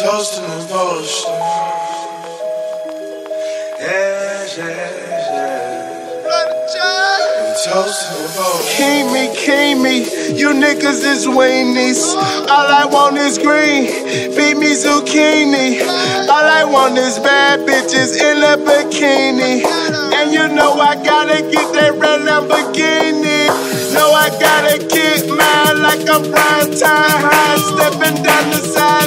Toasting and bullshit. Yeah. Toasting and bullshit. Yeah. Keep me, you niggas is weenies. All I want is green, feed me zucchini. All I want is bad bitches in a bikini. And you know I gotta get that red Lamborghini. No, I gotta kick mine like a prime time high, stepping down the side.